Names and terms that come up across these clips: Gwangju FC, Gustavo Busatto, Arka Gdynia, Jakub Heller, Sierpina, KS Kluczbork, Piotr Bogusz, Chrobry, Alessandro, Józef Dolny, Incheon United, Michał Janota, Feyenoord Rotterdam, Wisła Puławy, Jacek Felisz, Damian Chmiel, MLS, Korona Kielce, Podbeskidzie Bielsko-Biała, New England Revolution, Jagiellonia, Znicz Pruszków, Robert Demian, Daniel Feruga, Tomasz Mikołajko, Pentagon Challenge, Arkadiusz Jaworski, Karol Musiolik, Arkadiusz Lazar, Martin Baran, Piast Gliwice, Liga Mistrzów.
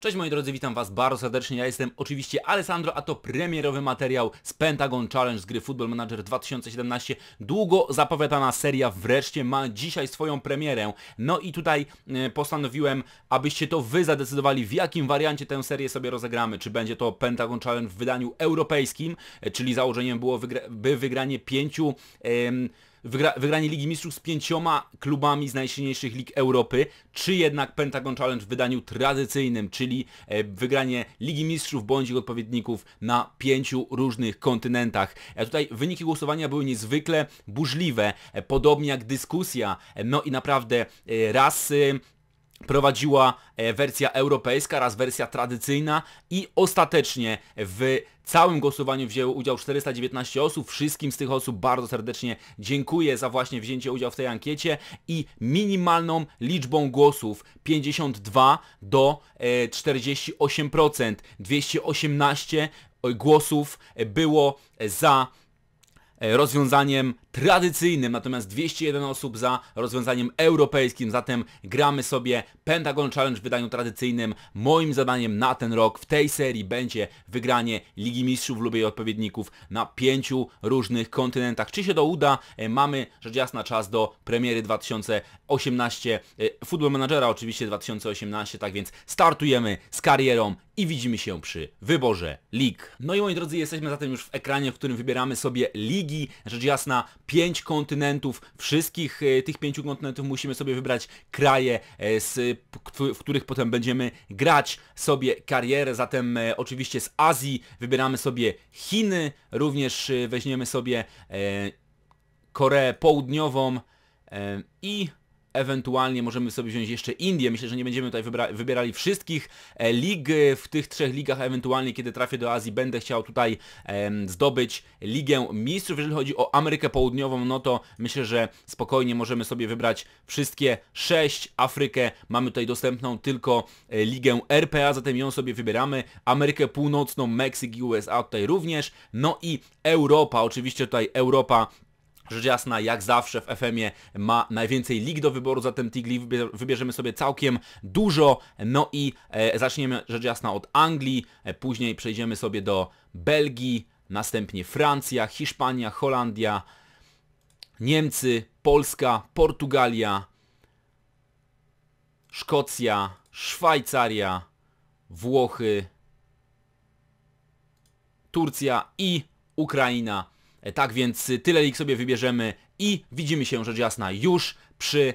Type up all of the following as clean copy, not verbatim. Cześć moi drodzy, witam was bardzo serdecznie, ja jestem oczywiście Alessandro, a to premierowy materiał z Pentagon Challenge z gry Football Manager 2017. Długo zapowiadana seria wreszcie ma dzisiaj swoją premierę. No i tutaj postanowiłem, abyście to wy zadecydowali, w jakim wariancie tę serię sobie rozegramy. Czy będzie to Pentagon Challenge w wydaniu europejskim, czyli założeniem było wygranie wygranie Ligi Mistrzów z 5 klubami z najsilniejszych lig Europy, czy jednak Pentagon Challenge w wydaniu tradycyjnym, czyli wygranie Ligi Mistrzów bądź ich odpowiedników na 5 różnych kontynentach. Tutaj wyniki głosowania były niezwykle burzliwe, podobnie jak dyskusja, no i naprawdę raz prowadziła wersja europejska, raz wersja tradycyjna i ostatecznie w całym głosowaniu wzięło udział 419 osób. Wszystkim z tych osób bardzo serdecznie dziękuję za właśnie wzięcie udziału w tej ankiecie i minimalną liczbą głosów 52 do 48%, 218 głosów było za rozwiązaniem tradycyjnym, natomiast 201 osób za rozwiązaniem europejskim. Zatem gramy sobie Pentagon Challenge w wydaniu tradycyjnym. Moim zadaniem na ten rok w tej serii będzie wygranie Ligi Mistrzów lub jej odpowiedników na 5 różnych kontynentach. Czy się to uda? Mamy rzecz jasna czas do premiery 2018 Football Managera, oczywiście 2018, tak więc startujemy z karierą i widzimy się przy wyborze lig. No i moi drodzy, jesteśmy zatem już w ekranie, w którym wybieramy sobie ligi. Rzecz jasna 5 kontynentów, wszystkich tych 5 kontynentów musimy sobie wybrać kraje, w których potem będziemy grać sobie karierę. Zatem oczywiście z Azji wybieramy sobie Chiny, również weźmiemy sobie Koreę Południową i ewentualnie możemy sobie wziąć jeszcze Indię. Myślę, że nie będziemy tutaj wybierali wszystkich lig. W tych 3 ligach ewentualnie, kiedy trafię do Azji, będę chciał tutaj zdobyć Ligę Mistrzów. Jeżeli chodzi o Amerykę Południową, no to myślę, że spokojnie możemy sobie wybrać wszystkie 6. Afrykę mamy tutaj dostępną tylko Ligę RPA, zatem ją sobie wybieramy. Amerykę Północną, Meksyk i USA tutaj również. No i Europa, oczywiście tutaj Europa, rzecz jasna, jak zawsze w FM-ie ma najwięcej lig do wyboru, zatem tych lig wybierzemy sobie całkiem dużo. No i zaczniemy rzecz jasna od Anglii, później przejdziemy sobie do Belgii, następnie Francja, Hiszpania, Holandia, Niemcy, Polska, Portugalia, Szkocja, Szwajcaria, Włochy, Turcja i Ukraina. Tak więc tyle lig sobie wybierzemy i widzimy się rzecz jasna już przy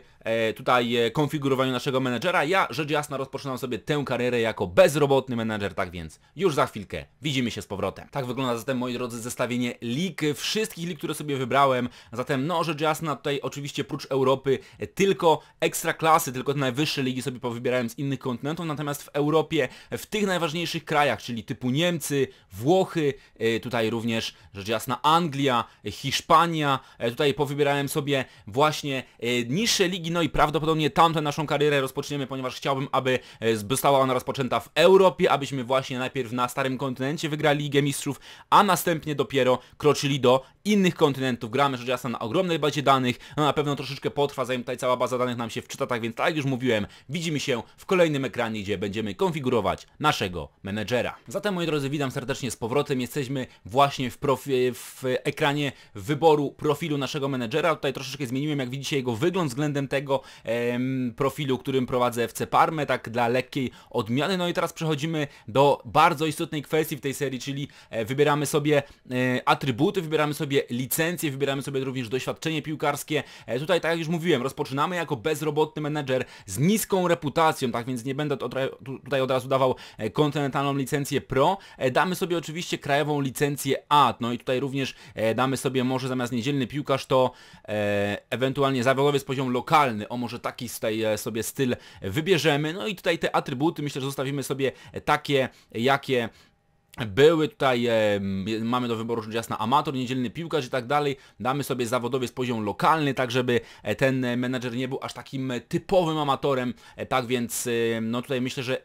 tutaj konfigurowaniu naszego menedżera. Ja rzecz jasna rozpoczynam sobie tę karierę jako bezrobotny menedżer, tak więc już za chwilkę widzimy się z powrotem. Tak wygląda zatem, moi drodzy, zestawienie lig, wszystkich lig, które sobie wybrałem. Zatem no rzecz jasna tutaj oczywiście prócz Europy tylko ekstraklasy, tylko te najwyższe ligi sobie powybierałem z innych kontynentów, natomiast w Europie, w tych najważniejszych krajach, czyli typu Niemcy, Włochy, tutaj również rzecz jasna Anglia, Hiszpania, tutaj powybierałem sobie właśnie niższe ligi, no i prawdopodobnie tamtą naszą karierę rozpoczniemy, ponieważ chciałbym, aby została ona rozpoczęta w Europie, abyśmy właśnie najpierw na starym kontynencie wygrali Ligę Mistrzów, a następnie dopiero kroczyli do innych kontynentów. Gramy rzecz jasna na ogromnej bazie danych, no na pewno troszeczkę potrwa, zanim tutaj cała baza danych nam się wczyta, tak więc tak jak już mówiłem, widzimy się w kolejnym ekranie, gdzie będziemy konfigurować naszego menedżera. Zatem moi drodzy, witam serdecznie z powrotem, jesteśmy właśnie w ekranie wyboru profilu naszego menedżera. Tutaj troszeczkę zmieniłem, jak widzicie, jego wygląd względem tego profilu, którym prowadzę FC Parmę, tak dla lekkiej odmiany. No i teraz przechodzimy do bardzo istotnej kwestii w tej serii, czyli wybieramy sobie atrybuty, wybieramy sobie licencje, wybieramy sobie również doświadczenie piłkarskie. Tutaj, tak jak już mówiłem, rozpoczynamy jako bezrobotny menedżer z niską reputacją, tak więc nie będę tutaj od razu dawał kontynentalną licencję pro. Damy sobie oczywiście krajową licencję A, no i tutaj również damy sobie może zamiast niedzielny piłkarz to ewentualnie zawodowiec poziom lokalny, o może taki tutaj sobie styl wybierzemy. No i tutaj te atrybuty myślę, że zostawimy sobie takie, jakie Były tutaj, mamy do wyboru rzecz jasna amator, niedzielny piłkarz i tak dalej. Damy sobie zawodowiec poziom lokalny, tak żeby ten menadżer nie był aż takim typowym amatorem. Tak więc no tutaj myślę, że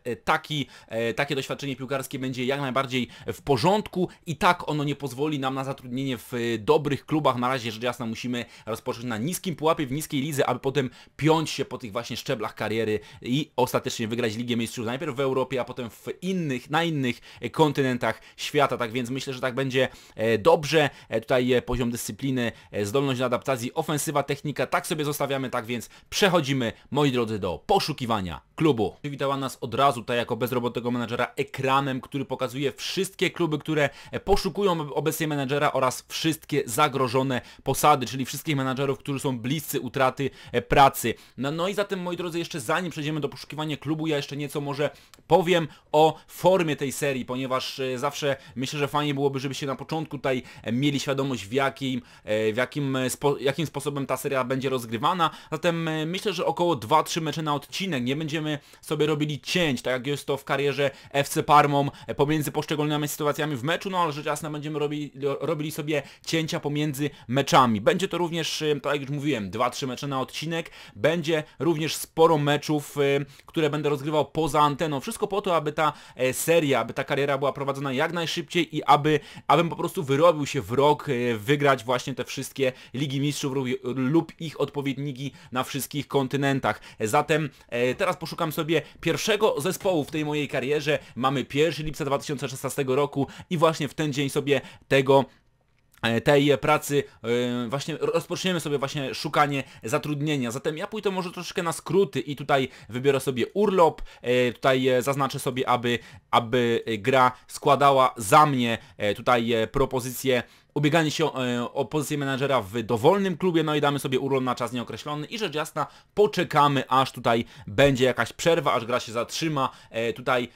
takie doświadczenie piłkarskie będzie jak najbardziej w porządku i tak ono nie pozwoli nam na zatrudnienie w dobrych klubach. Na razie rzecz jasna musimy rozpocząć na niskim pułapie, w niskiej lidze, aby potem piąć się po tych właśnie szczeblach kariery i ostatecznie wygrać Ligę Mistrzów najpierw w Europie, a potem w innych, na innych kontynentach świata, tak więc myślę, że tak będzie dobrze. Tutaj poziom dyscypliny, zdolność do adaptacji, ofensywa, technika, tak sobie zostawiamy, tak więc przechodzimy, moi drodzy, do poszukiwania klubu. Przywitała nas od razu, tak jako bezrobotnego menadżera, ekranem, który pokazuje wszystkie kluby, które poszukują obecnie menadżera oraz wszystkie zagrożone posady, czyli wszystkich menadżerów, którzy są bliscy utraty pracy. No i zatem, moi drodzy, jeszcze zanim przejdziemy do poszukiwania klubu, ja jeszcze nieco może powiem o formie tej serii, ponieważ zawsze myślę, że fajnie byłoby, żebyście na początku tutaj mieli świadomość, jakim sposobem ta seria będzie rozgrywana. Zatem myślę, że około 2-3 mecze na odcinek. Nie będziemy sobie robili cięć, tak jak jest to w karierze FC Parmą, pomiędzy poszczególnymi sytuacjami w meczu, no ale rzecz jasna będziemy robili sobie cięcia pomiędzy meczami. Będzie to również, tak jak już mówiłem, 2-3 mecze na odcinek. Będzie również sporo meczów, które będę rozgrywał poza anteną. Wszystko po to, aby ta seria, aby ta kariera była prowadzona jak najszybciej i abym po prostu wyrobił się w rok, wygrać właśnie te wszystkie Ligi Mistrzów lub ich odpowiedniki na wszystkich kontynentach. Zatem teraz poszukam sobie pierwszego zespołu w tej mojej karierze. Mamy 1 lipca 2016 roku i właśnie w ten dzień sobie tej pracy właśnie rozpoczniemy sobie właśnie szukanie zatrudnienia. Zatem ja pójdę może troszeczkę na skróty i tutaj wybiorę sobie urlop, tutaj zaznaczę sobie, aby gra składała za mnie tutaj propozycję, ubieganie się o pozycję menadżera w dowolnym klubie, no i damy sobie urlop na czas nieokreślony i rzecz jasna poczekamy, aż tutaj będzie jakaś przerwa, aż gra się zatrzyma tutaj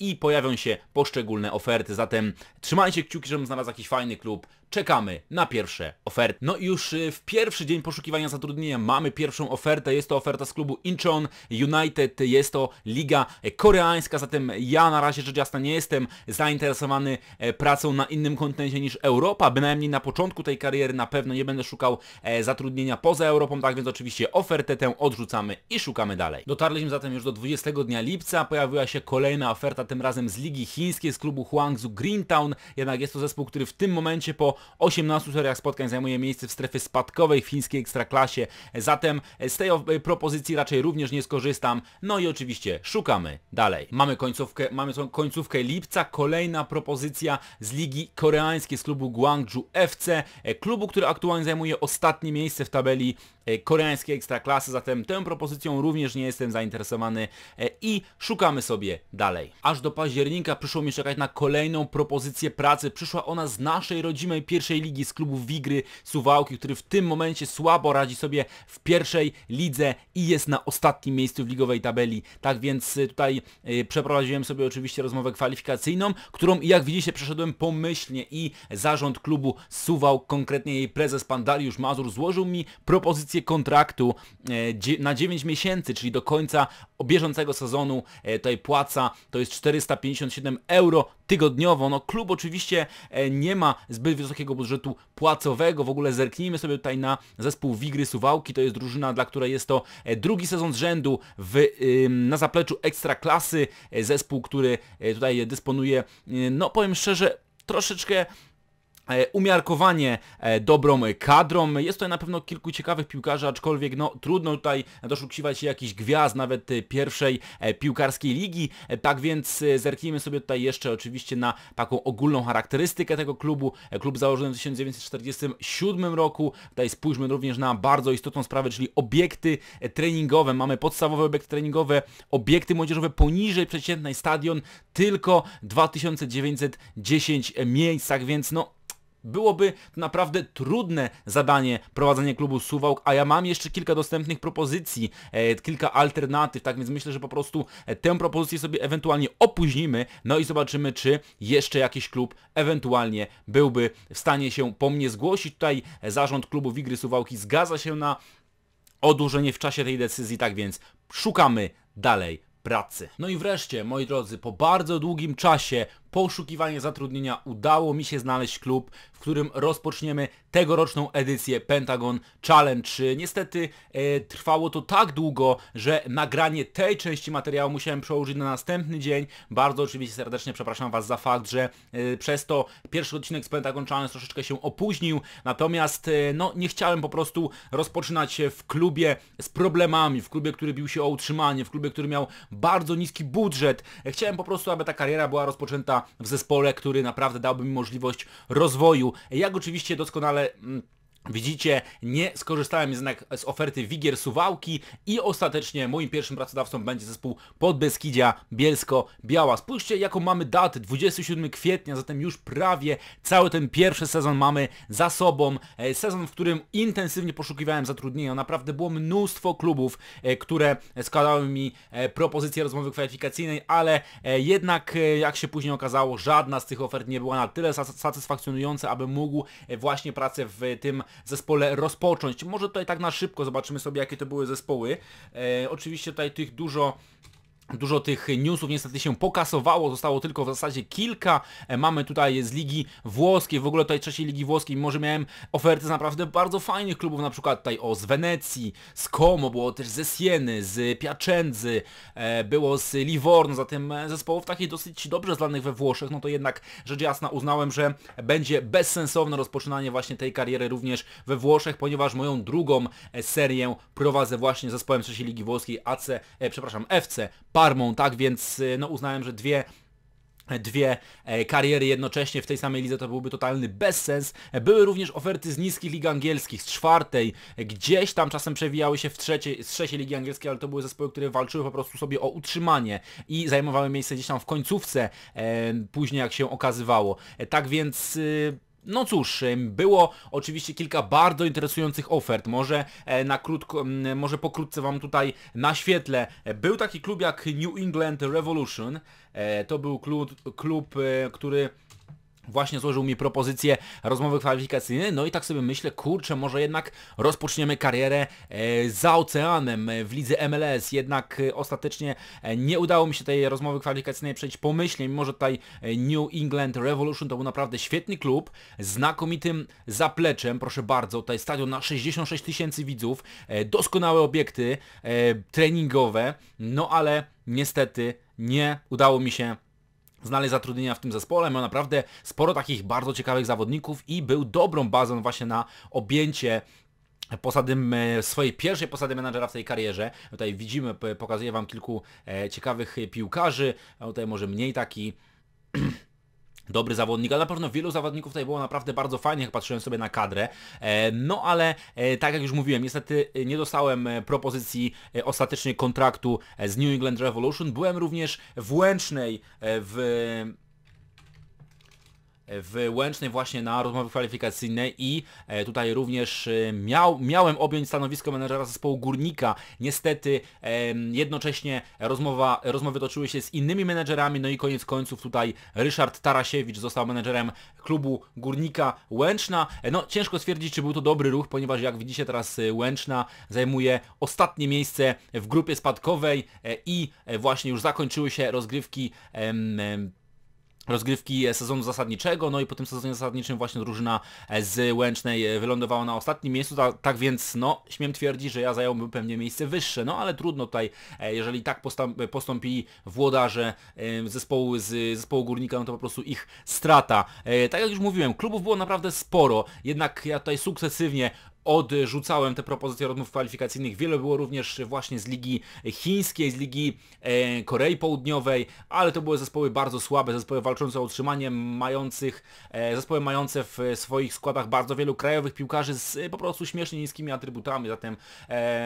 i pojawią się poszczególne oferty. Zatem trzymajcie kciuki, żebym znalazł jakiś fajny klub. Czekamy na pierwsze oferty. No i już w pierwszy dzień poszukiwania zatrudnienia mamy pierwszą ofertę. Jest to oferta z klubu Incheon United. Jest to liga koreańska, zatem ja na razie rzecz jasna nie jestem zainteresowany pracą na innym kontynencie niż Europa. Bynajmniej na początku tej kariery na pewno nie będę szukał zatrudnienia poza Europą, tak więc oczywiście ofertę tę odrzucamy i szukamy dalej. Dotarliśmy zatem już do 20 dnia lipca. Pojawiła się kolejna oferta, tym razem z Ligi Chińskiej, z klubu Huangzu Green Town. Jednak jest to zespół, który w tym momencie po 18 seriach spotkań zajmuje miejsce w strefie spadkowej w chińskiej ekstraklasie. Zatem z tej propozycji raczej również nie skorzystam. No i oczywiście szukamy dalej. Mamy końcówkę lipca. Kolejna propozycja z Ligi Koreańskiej, z klubu Gwangju FC. Klubu, który aktualnie zajmuje ostatnie miejsce w tabeli koreańskiej ekstraklasy. Zatem tą propozycją również nie jestem zainteresowany i szukamy sobie dalej. Aż do października przyszło mi czekać na kolejną propozycję pracy. Przyszła ona z naszej rodzimej pierwszej ligi, z klubu Wigry Suwałki, który w tym momencie słabo radzi sobie w pierwszej lidze i jest na ostatnim miejscu w ligowej tabeli. Tak więc tutaj przeprowadziłem sobie oczywiście rozmowę kwalifikacyjną, którą jak widzicie przeszedłem pomyślnie i zarząd klubu Suwałk, konkretnie jej prezes pan Dariusz Mazur, złożył mi propozycję kontraktu na 9 miesięcy, czyli do końca bieżącego sezonu. Tutaj płaca to jest 457 euro tygodniowo. No klub oczywiście nie ma zbyt wysokiego budżetu płacowego. W ogóle zerknijmy sobie tutaj na zespół Wigry Suwałki. To jest drużyna, dla której jest to drugi sezon z rzędu na zapleczu ekstraklasy. Zespół, który tutaj dysponuje, no powiem szczerze, troszeczkę umiarkowanie dobrą kadrą. Jest tutaj na pewno kilku ciekawych piłkarzy, aczkolwiek no trudno tutaj doszukiwać się jakichś gwiazd, nawet pierwszej piłkarskiej ligi. Tak więc zerknijmy sobie tutaj jeszcze oczywiście na taką ogólną charakterystykę tego klubu. Klub założony w 1947 roku. Tutaj spójrzmy również na bardzo istotną sprawę, czyli obiekty treningowe. Mamy podstawowe obiekty treningowe, obiekty młodzieżowe poniżej przeciętnej, stadion tylko 2910 miejsc, tak więc no byłoby to naprawdę trudne zadanie prowadzenie klubu Suwałk, a ja mam jeszcze kilka dostępnych propozycji, kilka alternatyw, tak więc myślę, że po prostu tę propozycję sobie ewentualnie opóźnimy, no i zobaczymy, czy jeszcze jakiś klub ewentualnie byłby w stanie się po mnie zgłosić. Tutaj zarząd klubu Wigry Suwałki zgadza się na odłożenie w czasie tej decyzji, tak więc szukamy dalej pracy. No i wreszcie, moi drodzy, po bardzo długim czasie poszukiwanie zatrudnienia udało mi się znaleźć klub, w którym rozpoczniemy tegoroczną edycję Pentagon Challenge. Niestety trwało to tak długo, że nagranie tej części materiału musiałem przełożyć na następny dzień. Bardzo oczywiście serdecznie przepraszam Was za fakt, że przez to pierwszy odcinek z Pentagon Challenge troszeczkę się opóźnił. Natomiast no, nie chciałem po prostu rozpoczynać w klubie z problemami, w klubie, który bił się o utrzymanie, w klubie, który miał bardzo niski budżet. Chciałem po prostu, aby ta kariera była rozpoczęta w zespole, który naprawdę dałby mi możliwość rozwoju. Jak oczywiście doskonale widzicie, nie skorzystałem jednak z oferty Wigry Suwałki i ostatecznie moim pierwszym pracodawcą będzie zespół Podbeskidzia Bielsko-Biała. Spójrzcie, jaką mamy datę, 27 kwietnia, zatem już prawie cały ten pierwszy sezon mamy za sobą. Sezon, w którym intensywnie poszukiwałem zatrudnienia. Naprawdę było mnóstwo klubów, które składały mi propozycje rozmowy kwalifikacyjnej, ale jednak, jak się później okazało, żadna z tych ofert nie była na tyle satysfakcjonująca, aby mógł właśnie pracę w tym zespole rozpocząć. Może tutaj tak na szybko zobaczymy sobie, jakie to były zespoły. Oczywiście tutaj tych Dużo tych newsów niestety się pokasowało, zostało tylko w zasadzie kilka. Mamy tutaj z Ligi Włoskiej, w ogóle tutaj trzeciej Ligi Włoskiej, może miałem oferty z naprawdę bardzo fajnych klubów, na przykład tutaj z Wenecji, z Como, było też ze Sieny, z Piacenzy, było z Livorno, zatem zespołów takich dosyć dobrze znanych we Włoszech, no to jednak rzecz jasna uznałem, że będzie bezsensowne rozpoczynanie właśnie tej kariery również we Włoszech, ponieważ moją drugą serię prowadzę właśnie z zespołem trzeciej Ligi Włoskiej FC Parmą, tak więc no, uznałem, że dwie kariery jednocześnie w tej samej lidze to byłby totalny bezsens. Były również oferty z niskich lig angielskich, z czwartej, gdzieś tam czasem przewijały się z trzeciej ligi angielskiej, ale to były zespoły, które walczyły po prostu sobie o utrzymanie i zajmowały miejsce gdzieś tam w końcówce, później jak się okazywało. Tak więc no cóż, było oczywiście kilka bardzo interesujących ofert, może pokrótce Wam tutaj naświetlę. Był taki klub jak New England Revolution, to był klub, który właśnie złożył mi propozycję rozmowy kwalifikacyjnej, no i tak sobie myślę, kurczę, może jednak rozpoczniemy karierę za oceanem w lidze MLS, jednak ostatecznie nie udało mi się tej rozmowy kwalifikacyjnej przejść pomyślnie, mimo że tutaj New England Revolution to był naprawdę świetny klub, znakomitym zapleczem, proszę bardzo, tutaj stadion na 66 tysięcy widzów, doskonałe obiekty treningowe, no ale niestety nie udało mi się znaleźć zatrudnienia w tym zespole, miał naprawdę sporo takich bardzo ciekawych zawodników i był dobrą bazą właśnie na objęcie swojej pierwszej posady menadżera w tej karierze. Tutaj widzimy, pokazuję Wam kilku ciekawych piłkarzy, a tutaj może mniej taki dobry zawodnik, ale na pewno wielu zawodników tutaj było naprawdę bardzo fajnie, jak patrzyłem sobie na kadrę. No ale tak jak już mówiłem, niestety nie dostałem propozycji ostatecznie kontraktu z New England Revolution. Byłem również w Łęcznej, właśnie na rozmowy kwalifikacyjne i tutaj również miałem objąć stanowisko menedżera zespołu Górnika. Niestety jednocześnie rozmowy toczyły się z innymi menedżerami, no i koniec końców tutaj Ryszard Tarasiewicz został menedżerem klubu Górnika Łęczna. No ciężko stwierdzić, czy był to dobry ruch, ponieważ jak widzicie teraz Łęczna zajmuje ostatnie miejsce w grupie spadkowej i właśnie już zakończyły się rozgrywki sezonu zasadniczego, no i po tym sezonie zasadniczym właśnie drużyna z Łęcznej wylądowała na ostatnim miejscu, tak więc no, śmiem twierdzić, że ja zająłbym pewnie miejsce wyższe, no ale trudno tutaj, jeżeli tak postąpili włodarze zespołu Górnika, no to po prostu ich strata. Tak jak już mówiłem, klubów było naprawdę sporo, jednak ja tutaj sukcesywnie odrzucałem te propozycje rozmów kwalifikacyjnych. Wiele było również właśnie z Ligi Chińskiej, z Ligi Korei Południowej, ale to były zespoły bardzo słabe, zespoły walczące o utrzymanie, zespoły mające w swoich składach bardzo wielu krajowych piłkarzy z po prostu śmiesznie niskimi atrybutami, zatem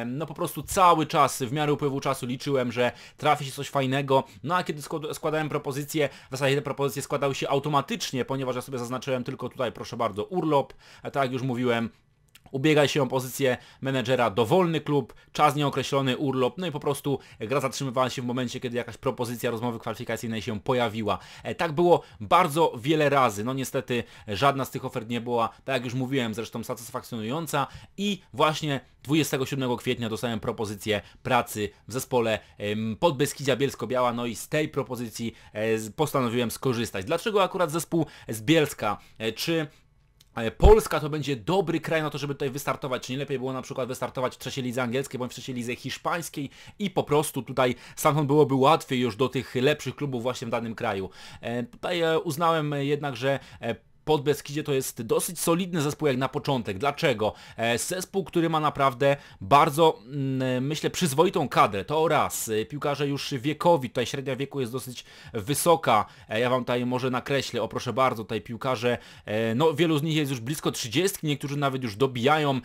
no po prostu cały czas, w miarę upływu czasu liczyłem, że trafi się coś fajnego, no a kiedy składałem propozycje, w zasadzie te propozycje składały się automatycznie, ponieważ ja sobie zaznaczyłem tylko tutaj, proszę bardzo, urlop, tak jak już mówiłem, ubiega się o pozycję menedżera dowolny klub, czas nieokreślony, urlop, no i po prostu gra zatrzymywała się w momencie, kiedy jakaś propozycja rozmowy kwalifikacyjnej się pojawiła. Tak było bardzo wiele razy, no niestety żadna z tych ofert nie była, tak jak już mówiłem, zresztą satysfakcjonująca i właśnie 27 kwietnia dostałem propozycję pracy w zespole Podbeskidzia Bielsko-Biała, no i z tej propozycji postanowiłem skorzystać. Dlaczego akurat zespół z Bielska? Czy Polska to będzie dobry kraj na to, żeby tutaj wystartować? Czy nie lepiej było na przykład wystartować w trzeciej lidze angielskiej bądź w trzeciej lidze hiszpańskiej i po prostu tutaj stamtąd byłoby łatwiej już do tych lepszych klubów właśnie w danym kraju? Tutaj uznałem jednak, że Podbeskidzie to jest dosyć solidny zespół jak na początek. Dlaczego? Zespół, który ma naprawdę bardzo, myślę, przyzwoitą kadrę. To raz. Piłkarze już wiekowi, tutaj średnia wieku jest dosyć wysoka. Ja Wam tutaj może nakreślę, o proszę bardzo, tutaj piłkarze, no wielu z nich jest już blisko 30, niektórzy nawet już dobijają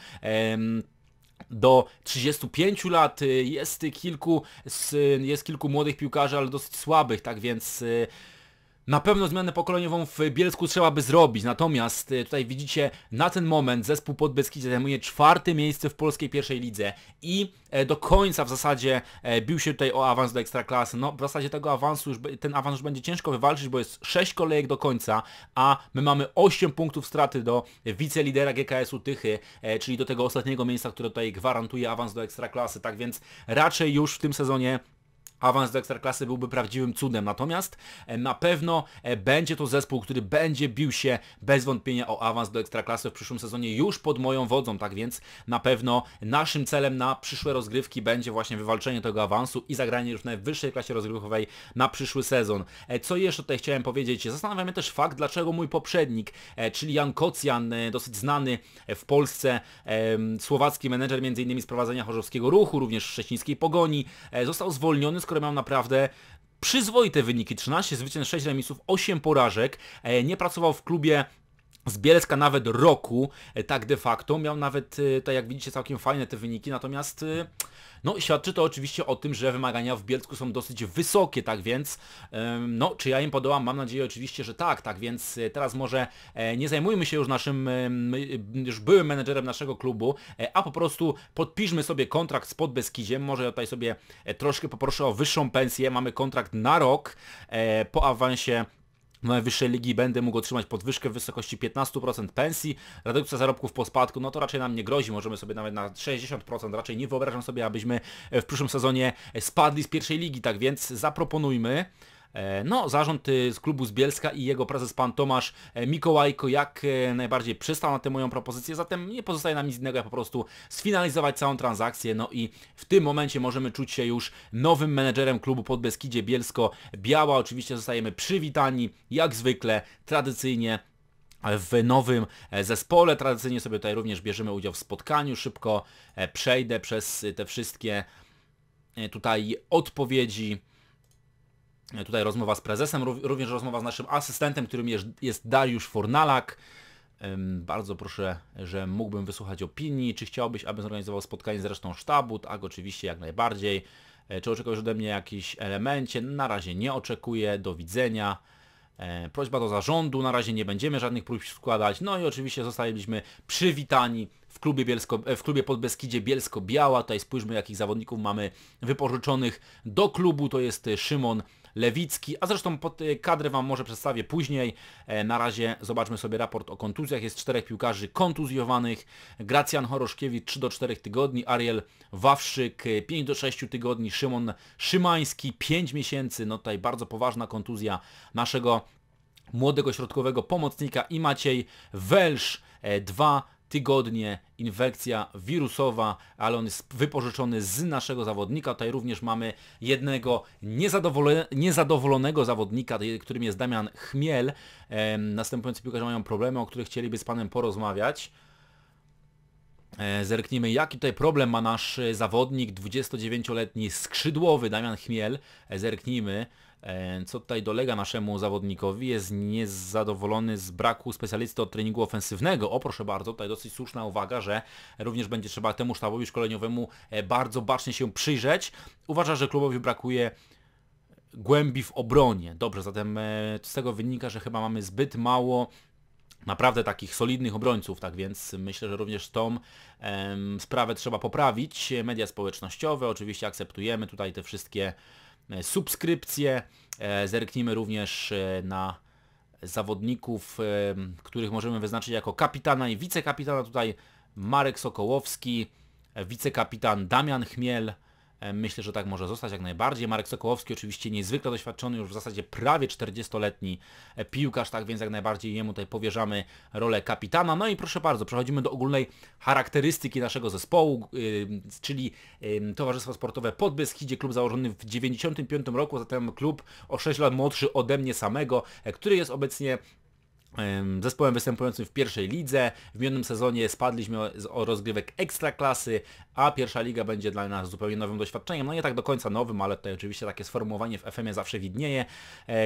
do 35 lat, jest kilku młodych piłkarzy, ale dosyć słabych, tak więc na pewno zmianę pokoleniową w Bielsku trzeba by zrobić, natomiast tutaj widzicie, na ten moment zespół Podbeskidzia zajmuje 4. miejsce w polskiej pierwszej lidze i do końca w zasadzie bił się tutaj o awans do Ekstraklasy. No w zasadzie tego awansu, ten awans już będzie ciężko wywalczyć, bo jest 6 kolejek do końca, a my mamy 8 punktów straty do wicelidera GKS-u Tychy, czyli do tego ostatniego miejsca, które tutaj gwarantuje awans do Ekstraklasy, tak więc raczej już w tym sezonie awans do Ekstraklasy byłby prawdziwym cudem, natomiast na pewno będzie to zespół, który będzie bił się bez wątpienia o awans do Ekstraklasy w przyszłym sezonie już pod moją wodzą, tak więc na pewno naszym celem na przyszłe rozgrywki będzie właśnie wywalczenie tego awansu i zagranie już w najwyższej klasie rozgrywkowej na przyszły sezon. Co jeszcze tutaj chciałem powiedzieć? Zastanawia mnie też fakt, dlaczego mój poprzednik, czyli Jan Kocjan, dosyć znany w Polsce, słowacki menedżer m.in. z prowadzenia chorzowskiego Ruchu, również szczecińskiej Pogoni, został zwolniony, skoro miał naprawdę przyzwoite wyniki, 13 zwycięstw, 6 remisów, 8 porażek, nie pracował w klubie z Bielska nawet roku, tak de facto, miał nawet, tak jak widzicie, całkiem fajne te wyniki, natomiast no świadczy to oczywiście o tym, że wymagania w Bielsku są dosyć wysokie, tak więc no, czy ja im podołam? Mam nadzieję oczywiście, że tak, tak więc teraz może nie zajmujmy się już naszym, już byłym menedżerem naszego klubu, a po prostu podpiszmy sobie kontrakt z Podbeskidziem, może tutaj sobie troszkę poproszę o wyższą pensję, mamy kontrakt na rok, po awansie najwyższej ligi będę mógł otrzymać podwyżkę w wysokości 15% pensji, redukcja zarobków po spadku, no to raczej nam nie grozi, możemy sobie nawet na 60%, raczej nie wyobrażam sobie, abyśmy w przyszłym sezonie spadli z pierwszej ligi, tak więc zaproponujmy, no, zarząd z klubu z Bielska i jego prezes pan Tomasz Mikołajko jak najbardziej przystał na tę moją propozycję, zatem nie pozostaje nam nic innego, jak po prostu sfinalizować całą transakcję, no i w tym momencie możemy czuć się już nowym menedżerem klubu Podbeskidzie Bielsko-Biała. Oczywiście zostajemy przywitani, jak zwykle, tradycyjnie w nowym zespole, tradycyjnie sobie tutaj również bierzemy udział w spotkaniu, szybko przejdę przez te wszystkie tutaj odpowiedzi. Tutaj rozmowa z prezesem, również rozmowa z naszym asystentem, którym jest Dariusz Fornalak. Bardzo proszę, że mógłbym wysłuchać opinii. Czy chciałbyś, abym zorganizował spotkanie z resztą sztabu? Tak, oczywiście, jak najbardziej. Czy oczekujesz ode mnie jakiś elemencie? Na razie nie oczekuję. Do widzenia. Prośba do zarządu. Na razie nie będziemy żadnych próśb składać. No i oczywiście zostaliśmy przywitani w klubie Podbeskidzie Bielsko-Biała. Tutaj spójrzmy, jakich zawodników mamy wypożyczonych do klubu. To jest Szymon Lewicki, a zresztą kadrę Wam może przedstawię później. Na razie zobaczmy sobie raport o kontuzjach. Jest 4 piłkarzy kontuzjowanych. Gracjan Choroszkiewicz 3 do 4 tygodni, Ariel Wawrzyk 5 do 6 tygodni, Szymon Szymański 5 miesięcy. No tutaj bardzo poważna kontuzja naszego młodego środkowego pomocnika i Maciej Welsz 2 tygodnie, infekcja wirusowa, ale on jest wypożyczony z naszego zawodnika. Tutaj również mamy jednego niezadowolonego zawodnika, którym jest Damian Chmiel. Następujący piłkarze mają problemy, o których chcieliby z Panem porozmawiać. Zerknijmy, jaki tutaj problem ma nasz zawodnik, 29-letni skrzydłowy Damian Chmiel. Zerknijmy, co tutaj dolega naszemu zawodnikowi. Jest niezadowolony z braku specjalisty od treningu ofensywnego. O proszę bardzo, tutaj dosyć słuszna uwaga, że również będzie trzeba temu sztabowi szkoleniowemu bardzo bacznie się przyjrzeć. Uważa, że klubowi brakuje głębi w obronie. Dobrze, zatem z tego wynika, że chyba mamy zbyt mało naprawdę takich solidnych obrońców, tak więc myślę, że również tą sprawę trzeba poprawić. Media społecznościowe oczywiście akceptujemy, tutaj te wszystkie subskrypcje. Zerknijmy również na zawodników, których możemy wyznaczyć jako kapitana i wicekapitana. Tutaj Marek Sokołowski, wicekapitan Damian Chmiel. Myślę, że tak może zostać jak najbardziej. Marek Sokołowski oczywiście niezwykle doświadczony, już w zasadzie prawie 40-letni piłkarz, tak więc jak najbardziej jemu tutaj powierzamy rolę kapitana. No i proszę bardzo, przechodzimy do ogólnej charakterystyki naszego zespołu, czyli Towarzystwo Sportowe Podbeskidzie, klub założony w 1995 roku, zatem klub o 6 lat młodszy ode mnie samego, który jest obecnie zespołem występującym w pierwszej lidze. W minionym sezonie spadliśmy o rozgrywek Ekstraklasy, a pierwsza liga będzie dla nas zupełnie nowym doświadczeniem. No nie tak do końca nowym, ale tutaj oczywiście takie sformułowanie w FM-ie zawsze widnieje.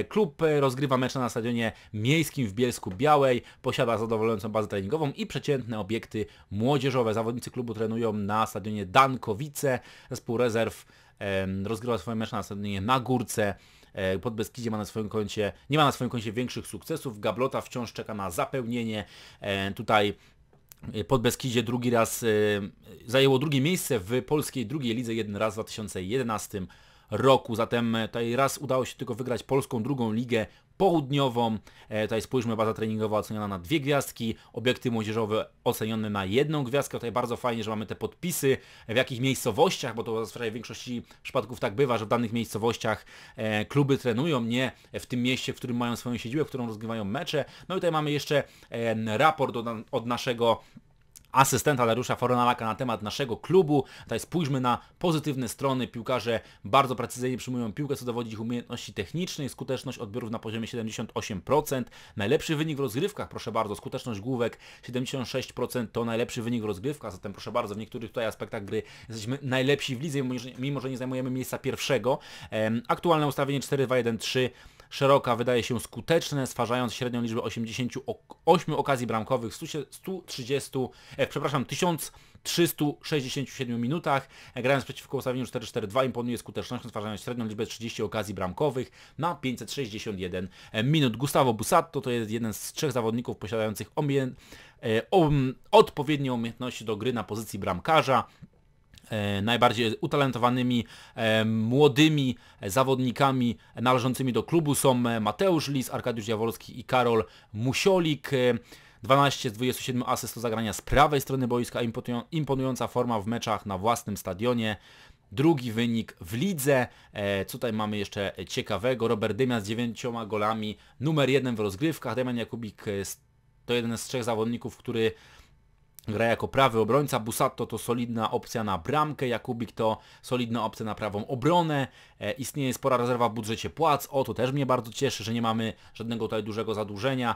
Klub rozgrywa mecze na stadionie miejskim w Bielsku-Białej, posiada zadowalającą bazę treningową i przeciętne obiekty młodzieżowe. Zawodnicy klubu trenują na stadionie Dankowice. Zespół rezerw rozgrywa swoje mecze na stadionie Na Górce. Podbeskidzie nie ma na swoim koncie większych sukcesów. Gablota wciąż czeka na zapełnienie. Tutaj Podbeskidzie drugi raz zajęło drugie miejsce w polskiej drugiej lidze, jeden raz w 2011 roku. Zatem tutaj raz udało się tylko wygrać polską drugą ligę południową. Tutaj spójrzmy, baza treningowa oceniona na 2 gwiazdki, obiekty młodzieżowe ocenione na 1 gwiazdkę. Tutaj bardzo fajnie, że mamy te podpisy, w jakich miejscowościach, bo to zazwyczaj w większości przypadków tak bywa, że w danych miejscowościach kluby trenują, nie w tym mieście, w którym mają swoją siedzibę, w którą rozgrywają mecze. No i tutaj mamy jeszcze raport od naszego asystenta Dariusza Fornalaka na temat naszego klubu. Tutaj spójrzmy na pozytywne strony. Piłkarze bardzo precyzyjnie przyjmują piłkę, co dowodzi ich umiejętności technicznej. Skuteczność odbiorów na poziomie 78%. Najlepszy wynik w rozgrywkach, proszę bardzo. Skuteczność główek 76% to najlepszy wynik w rozgrywkach. Zatem proszę bardzo, w niektórych tutaj aspektach gry jesteśmy najlepsi w lidze, mimo że nie zajmujemy miejsca pierwszego. Aktualne ustawienie 4-2-1-3. Szeroka wydaje się skuteczne, stwarzając średnią liczbę 88 okazji bramkowych w 1367 minutach. Grając przeciwko ustawieniu 4-4-2 imponuje skutecznością, stwarzając średnią liczbę 30 okazji bramkowych na 561 minut. Gustavo Busatto to jest jeden z 3 zawodników posiadających odpowiednie umiejętności do gry na pozycji bramkarza. Najbardziej utalentowanymi młodymi zawodnikami należącymi do klubu są Mateusz Lis, Arkadiusz Jaworski i Karol Musiolik. 12 z 27 asyst do zagrania z prawej strony boiska, imponująca forma w meczach na własnym stadionie. Drugi wynik w lidze. Co tutaj mamy jeszcze ciekawego? Robert Demian z 9 golami, numer 1 w rozgrywkach. Damian Jakubik to jeden z 3 zawodników, który gra jako prawy obrońca. Busatto to solidna opcja na bramkę, Jakubik to solidna opcja na prawą obronę. Istnieje spora rezerwa w budżecie płac, o to też mnie bardzo cieszy, że nie mamy żadnego tutaj dużego zadłużenia.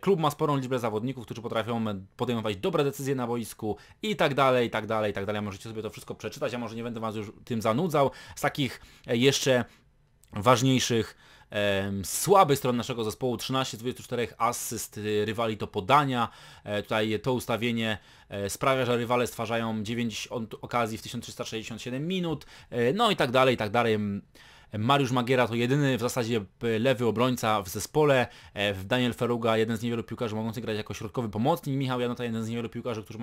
Klub ma sporą liczbę zawodników, którzy potrafią podejmować dobre decyzje na boisku i tak dalej, i tak dalej, i tak dalej. Możecie sobie to wszystko przeczytać, ja może nie będę Was już tym zanudzał. Z takich jeszcze ważniejszych słaby stron naszego zespołu, 13 z 24 asyst rywali to podania. Tutaj to ustawienie sprawia, że rywale stwarzają 90 okazji w 1367 minut, no i tak dalej, i tak dalej. Mariusz Magiera to jedyny w zasadzie lewy obrońca w zespole. Daniel Feruga, jeden z niewielu piłkarzy mogących grać jako środkowy pomocnik. Michał Janota, jeden z niewielu piłkarzy, który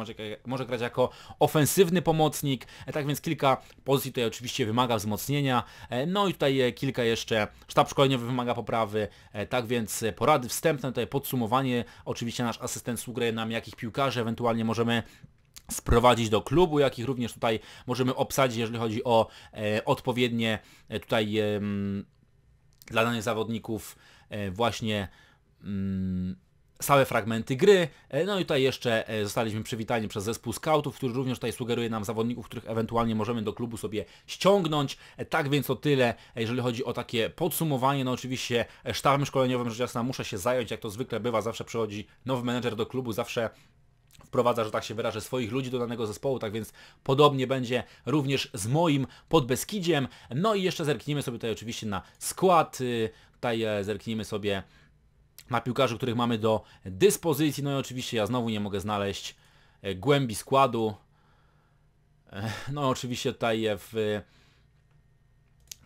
może grać jako ofensywny pomocnik. Tak więc kilka pozycji tutaj oczywiście wymaga wzmocnienia. No i tutaj kilka jeszcze. Sztab szkoleniowy wymaga poprawy. Tak więc porady wstępne, tutaj podsumowanie. Oczywiście nasz asystent sugeruje nam, jakich piłkarzy ewentualnie możemy sprowadzić do klubu, jakich również tutaj możemy obsadzić, jeżeli chodzi o odpowiednie tutaj dla danych zawodników właśnie same fragmenty gry. No i tutaj jeszcze zostaliśmy przywitani przez zespół scoutów, który również tutaj sugeruje nam zawodników, których ewentualnie możemy do klubu sobie ściągnąć. Tak więc to tyle, jeżeli chodzi o takie podsumowanie. No oczywiście sztabem szkoleniowym rzecz jasna muszę się zająć, jak to zwykle bywa, zawsze przychodzi nowy menedżer do klubu, zawsze wprowadza, że tak się wyrażę, swoich ludzi do danego zespołu, tak więc podobnie będzie również z moim Podbeskidziem. No i jeszcze zerknijmy sobie tutaj oczywiście na skład, tutaj zerknijmy sobie na piłkarzy, których mamy do dyspozycji. No i oczywiście ja znowu nie mogę znaleźć głębi składu. No oczywiście tutaj w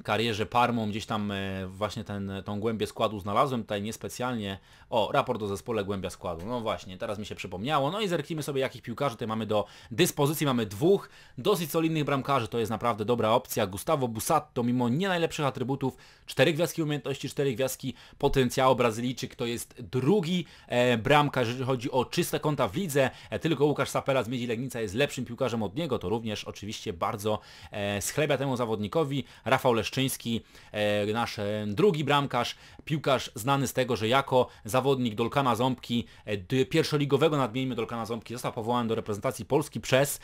karierze Parmą, gdzieś tam właśnie tą głębię składu znalazłem, tutaj niespecjalnie. O, raport o zespole, głębia składu, no właśnie, teraz mi się przypomniało. No i zerknijmy sobie, jakich piłkarzy tutaj mamy do dyspozycji. Mamy dwóch dosyć solidnych bramkarzy, to jest naprawdę dobra opcja. Gustavo Busatto, mimo nie najlepszych atrybutów, 4 gwiazdki umiejętności, 4 gwiazdki potencjału. Brazylijczyk to jest drugi bramkarz, jeżeli chodzi o czyste konta w lidze. Tylko Łukasz Sapela z Miedzi Legnica jest lepszym piłkarzem od niego, to również oczywiście bardzo schlebia temu zawodnikowi. Rafał Leszczyński, nasz drugi bramkarz, piłkarz znany z tego, że jako zawodnik Dolkana Ząbki, pierwszoligowego, nadmienimy Dolkana Ząbki, został powołany do reprezentacji Polski przez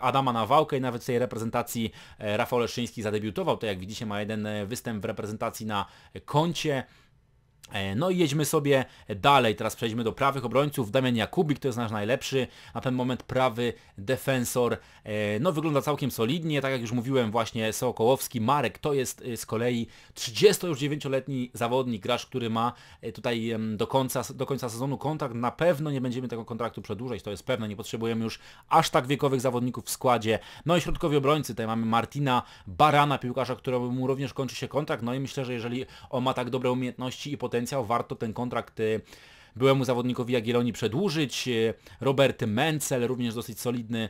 Adama Nawałkę i nawet w tej reprezentacji Rafał Leszczyński zadebiutował. To jak widzicie ma jeden występ w reprezentacji na koncie. No i jedźmy sobie dalej, teraz przejdźmy do prawych obrońców. Damian Jakubik to jest nasz najlepszy, na ten moment prawy defensor, no wygląda całkiem solidnie, tak jak już mówiłem właśnie Sokołowski. Marek to jest z kolei 39-letni zawodnik, gracz, który ma tutaj do końca sezonu kontrakt, na pewno nie będziemy tego kontraktu przedłużać, to jest pewne, nie potrzebujemy już aż tak wiekowych zawodników w składzie. No i środkowi obrońcy, tutaj mamy Martina Barana, piłkarza, któremu również kończy się kontrakt, no i myślę, że jeżeli on ma tak dobre umiejętności i potencjał, warto ten kontrakt byłemu zawodnikowi Jagiellonii przedłużyć. Robert Mencel, również dosyć solidny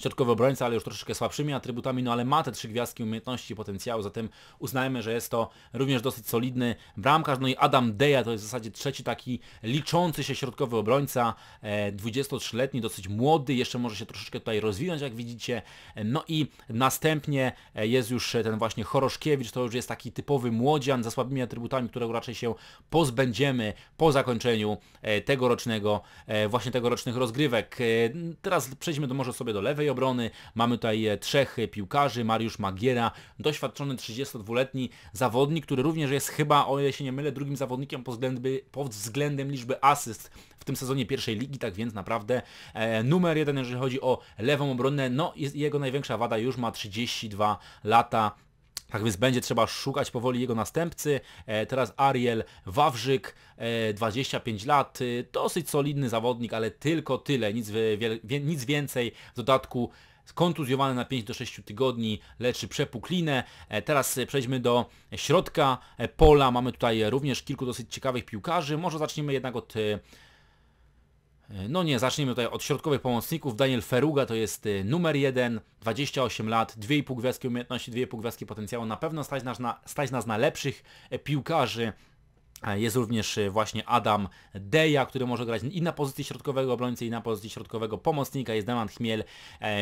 środkowy obrońca, ale już troszeczkę słabszymi atrybutami, no ale ma te 3 gwiazdki umiejętności i potencjału, zatem uznajmy, że jest to również dosyć solidny bramkarz. No i Adam Deja to jest w zasadzie trzeci taki liczący się środkowy obrońca, 23-letni, dosyć młody, jeszcze może się troszeczkę tutaj rozwinąć, jak widzicie. No i następnie jest już ten właśnie Choroszkiewicz, to już jest taki typowy młodzian ze słabymi atrybutami, którego raczej się pozbędziemy po zakończeniu tegorocznych rozgrywek. Teraz przejdźmy może sobie do lewej obrony. Mamy tutaj 3 piłkarzy. Mariusz Magiera, doświadczony 32-letni zawodnik, który również jest chyba, o ile się nie mylę, drugim zawodnikiem pod względem liczby asyst w tym sezonie pierwszej ligi, tak więc naprawdę numer jeden, jeżeli chodzi o lewą obronę. No jego największa wada, już ma 32 lata. Tak więc będzie trzeba szukać powoli jego następcy. Teraz Ariel Wawrzyk, 25 lat, dosyć solidny zawodnik, ale tylko tyle, nic więcej. W dodatku skontuzjowany na 5 do 6 tygodni, leczy przepuklinę. Teraz przejdźmy do środka pola. Mamy tutaj również kilku dosyć ciekawych piłkarzy. Może zaczniemy jednak od... zaczniemy tutaj od środkowych pomocników. Daniel Feruga to jest numer 1, 28 lat, 2,5 gwiazdki umiejętności, 2,5 gwiazdki potencjału. Na pewno stać nas na lepszych piłkarzy. Jest również właśnie Adam Deja, który może grać i na pozycji środkowego obrońcy, i na pozycji środkowego pomocnika. Jest Damian Chmiel,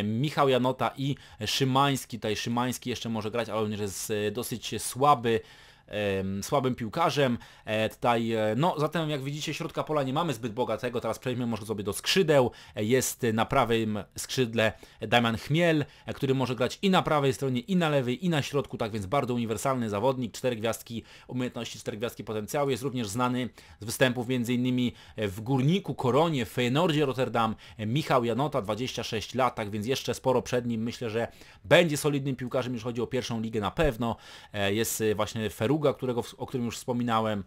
Michał Janota i Szymański. Tutaj Szymański jeszcze może grać, ale również jest dosyć słabym piłkarzem. Tutaj, no zatem jak widzicie, środka pola nie mamy zbyt bogatego. Teraz przejdźmy może sobie do skrzydeł. Jest na prawym skrzydle Damian Chmiel, który może grać i na prawej stronie, i na lewej, i na środku, tak więc bardzo uniwersalny zawodnik. 4 gwiazdki umiejętności, 4 gwiazdki potencjału. Jest również znany z występów m.in. w Górniku, Koronie, Feyenoordzie Rotterdam. Michał Janota, 26 lat, tak więc jeszcze sporo przed nim. Myślę, że będzie solidnym piłkarzem, jeśli chodzi o pierwszą ligę na pewno. Jest właśnie Feruga, o którym już wspominałem.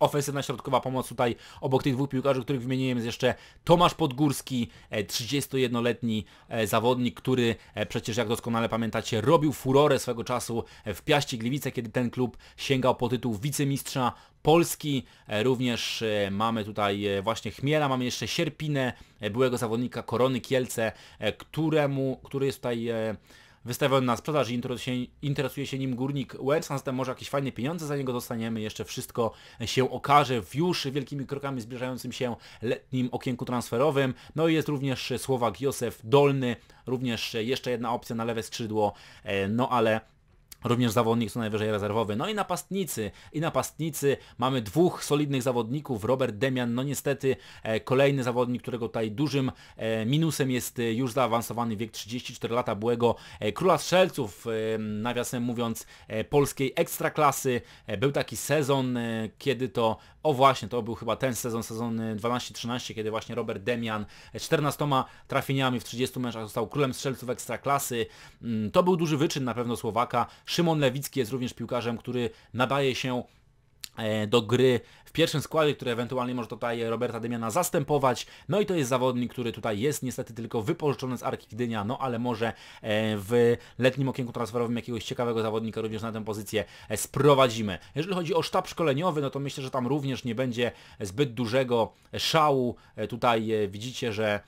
Ofensywna środkowa pomoc, tutaj obok tych dwóch piłkarzy, których wymieniłem, jest jeszcze Tomasz Podgórski, 31-letni zawodnik, który przecież, jak doskonale pamiętacie, robił furorę swego czasu w Piaście Gliwice, kiedy ten klub sięgał po tytuł wicemistrza Polski. Również mamy tutaj właśnie Chmiela, mamy jeszcze Sierpinę, byłego zawodnika Korony Kielce, który jest tutaj... wystawiony na sprzedaż i interesuje się nim Górnik Łęczna, zatem może jakieś fajne pieniądze za niego dostaniemy. Jeszcze wszystko się okaże w już wielkimi krokami zbliżającym się letnim okienku transferowym. No i jest również Słowak Józef Dolny, również jeszcze jedna opcja na lewe skrzydło, no ale... również zawodnik co najwyżej rezerwowy. No i napastnicy mamy dwóch solidnych zawodników. Robert Demian, no niestety kolejny zawodnik, którego tutaj dużym minusem jest już zaawansowany wiek, 34 lata, byłego króla strzelców, nawiasem mówiąc polskiej ekstraklasy. Był taki sezon, kiedy to, o właśnie, to był chyba ten sezon 12-13, kiedy właśnie Robert Demian 14 trafieniami w 30 meczach został królem strzelców ekstraklasy. To był duży wyczyn na pewno Słowaka. Szymon Lewicki jest również piłkarzem, który nadaje się do gry w pierwszym składzie, który ewentualnie może tutaj Roberta Demiana zastępować. No i to jest zawodnik, który tutaj jest niestety tylko wypożyczony z Arki Gdynia, no ale może w letnim okienku transferowym jakiegoś ciekawego zawodnika również na tę pozycję sprowadzimy. Jeżeli chodzi o sztab szkoleniowy, no to myślę, że tam również nie będzie zbyt dużego szału. Tutaj widzicie, że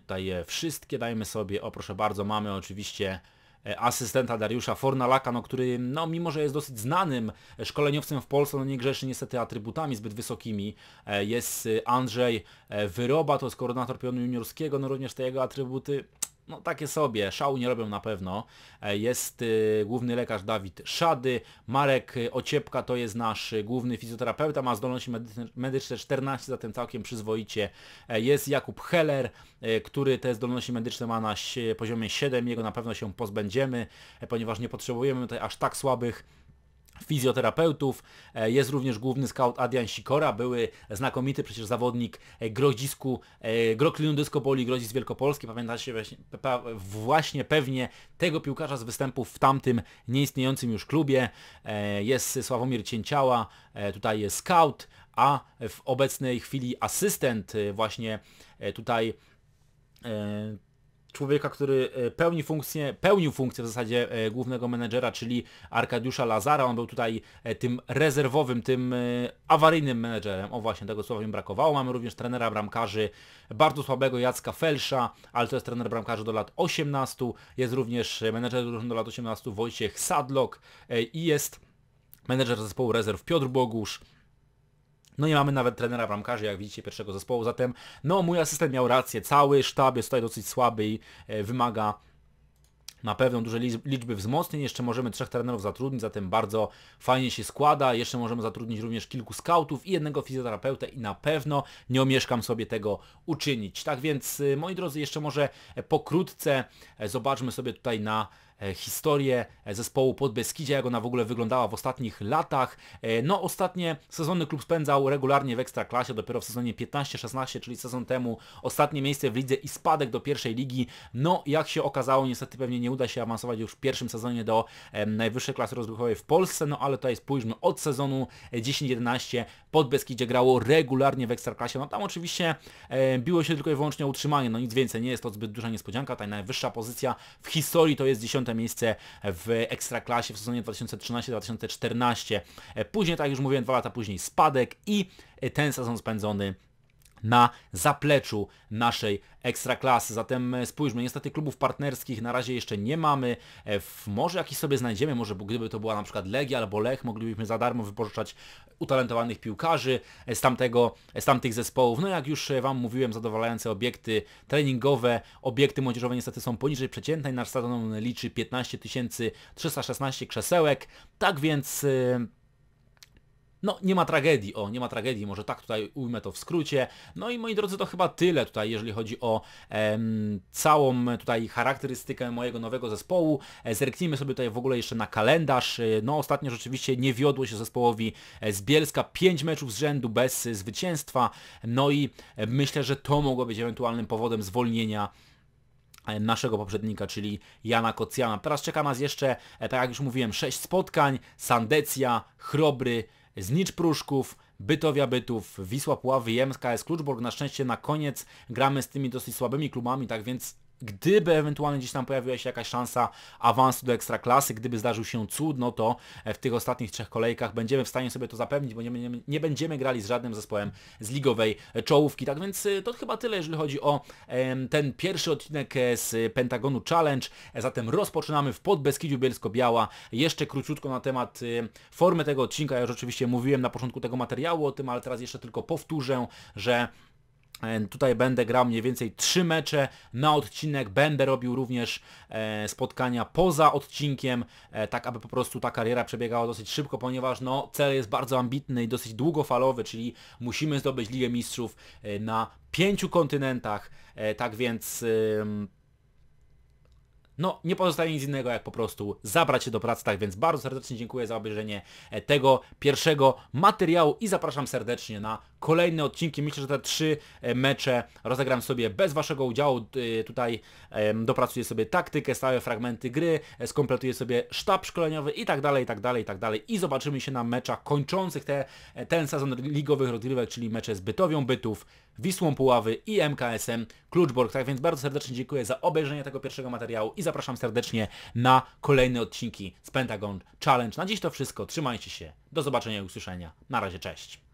tutaj wszystkie dajmy sobie, o proszę bardzo, mamy oczywiście asystenta Dariusza Fornalaka, no, który no, mimo że jest dosyć znanym szkoleniowcem w Polsce, no nie grzeszy niestety atrybutami zbyt wysokimi. Jest Andrzej Wyroba, to jest koordynator pionu juniorskiego, no również te jego atrybuty no takie sobie, szału nie robią na pewno. Jest główny lekarz Dawid Szady, Marek Ociepka to jest nasz główny fizjoterapeuta, ma zdolności medyczne 14, zatem całkiem przyzwoicie. Jest Jakub Heller, który te zdolności medyczne ma na poziomie 7, jego na pewno się pozbędziemy, ponieważ nie potrzebujemy tutaj aż tak słabych fizjoterapeutów. Jest również główny scout Adrian Sikora, były znakomity przecież zawodnik Groklinu Dyskopoli, Grodzisk Wielkopolski. Pamiętacie właśnie pewnie tego piłkarza z występów w tamtym nieistniejącym już klubie. Jest Sławomir Cięciała, tutaj jest scout, a w obecnej chwili asystent właśnie tutaj człowieka, który pełnił funkcję w zasadzie głównego menedżera, czyli Arkadiusza Lazara. On był tutaj tym rezerwowym, tym awaryjnym menedżerem. O właśnie, tego słowa mi brakowało. Mamy również trenera bramkarzy bardzo słabego Jacka Felsza, ale to jest trener bramkarzy do lat 18. Jest również menedżer do lat 18 Wojciech Sadlok i jest menedżer zespołu rezerw Piotr Bogusz. No nie mamy nawet trenera bramkarzy, jak widzicie, pierwszego zespołu, zatem no mój asystent miał rację, cały sztab jest tutaj dosyć słaby i wymaga na pewno dużej liczby wzmocnień. Jeszcze możemy 3 trenerów zatrudnić, zatem bardzo fajnie się składa. Jeszcze możemy zatrudnić również kilku scoutów i jednego fizjoterapeutę i na pewno nie omieszkam sobie tego uczynić. Tak więc, moi drodzy, jeszcze może pokrótce zobaczmy sobie tutaj na historię zespołu Podbeskidzia, jak ona w ogóle wyglądała w ostatnich latach. No ostatnie sezony klub spędzał regularnie w Ekstraklasie, dopiero w sezonie 15-16, czyli sezon temu ostatnie miejsce w lidze i spadek do pierwszej ligi. No jak się okazało, niestety pewnie nie uda się awansować już w pierwszym sezonie do najwyższej klasy rozgrywkowej w Polsce, no ale tutaj spójrzmy, od sezonu 10-11 Podbeskidzie grało regularnie w Ekstraklasie. No tam oczywiście biło się tylko i wyłącznie o utrzymanie, no nic więcej, nie jest to zbyt duża niespodzianka. Ta najwyższa pozycja w historii to jest 10. miejsce w Ekstraklasie w sezonie 2013-2014. Później, tak jak już mówiłem, 2 lata później spadek i ten sezon spędzony na zapleczu naszej Ekstraklasy. Zatem spójrzmy, niestety klubów partnerskich na razie jeszcze nie mamy. Może jakiś sobie znajdziemy, może gdyby to była na przykład Legia albo Lech, moglibyśmy za darmo wypożyczać utalentowanych piłkarzy z tamtych zespołów. No jak już Wam mówiłem, zadowalające obiekty treningowe, obiekty młodzieżowe niestety są poniżej przeciętnej. Nasz stadion liczy 15 316 krzesełek. Tak więc no nie ma tragedii, może tak tutaj ujmę to w skrócie. No i moi drodzy, to chyba tyle tutaj, jeżeli chodzi o całą tutaj charakterystykę mojego nowego zespołu. Zerknijmy sobie tutaj w ogóle jeszcze na kalendarz. No ostatnio rzeczywiście nie wiodło się zespołowi z Bielska, 5 meczów z rzędu bez zwycięstwa. No i myślę, że to mogło być ewentualnym powodem zwolnienia naszego poprzednika, czyli Jana Kocjana. Teraz czeka nas jeszcze, tak jak już mówiłem, 6 spotkań. Sandecja, Chrobry, Znicz Pruszków, Bytowia Bytów, Wisła Puławy, KS Kluczbork. Na szczęście na koniec gramy z tymi dosyć słabymi klubami, tak więc gdyby ewentualnie gdzieś tam pojawiła się jakaś szansa awansu do Ekstraklasy, gdyby zdarzył się cud, no to w tych ostatnich 3 kolejkach będziemy w stanie sobie to zapewnić, bo nie będziemy grali z żadnym zespołem z ligowej czołówki. Tak więc to chyba tyle, jeżeli chodzi o ten pierwszy odcinek z Pentagonu Challenge. Zatem rozpoczynamy w Podbeskidziu Bielsko-Biała. Jeszcze króciutko na temat formy tego odcinka. Ja już oczywiście mówiłem na początku tego materiału o tym, ale teraz jeszcze tylko powtórzę, że tutaj będę grał mniej więcej 3 mecze na odcinek, będę robił również spotkania poza odcinkiem, tak aby po prostu ta kariera przebiegała dosyć szybko, ponieważ no, cel jest bardzo ambitny i dosyć długofalowy, czyli musimy zdobyć Ligę Mistrzów na 5 kontynentach, tak więc no nie pozostaje nic innego jak po prostu zabrać się do pracy, tak więc bardzo serdecznie dziękuję za obejrzenie tego pierwszego materiału i zapraszam serdecznie na kolejne odcinki. Myślę, że te 3 mecze rozegram sobie bez waszego udziału, tutaj dopracuję sobie taktykę, stałe fragmenty gry, skompletuję sobie sztab szkoleniowy i tak dalej, i tak dalej, i tak dalej i zobaczymy się na meczach kończących ten sezon ligowych rozgrywek, czyli mecze z Bytowią Bytów, Wisłą Puławy i MKS-em Kluczbork. Tak więc bardzo serdecznie dziękuję za obejrzenie tego pierwszego materiału i zapraszam serdecznie na kolejne odcinki z Pentagon Challenge. Na dziś to wszystko, trzymajcie się, do zobaczenia i usłyszenia, na razie, cześć!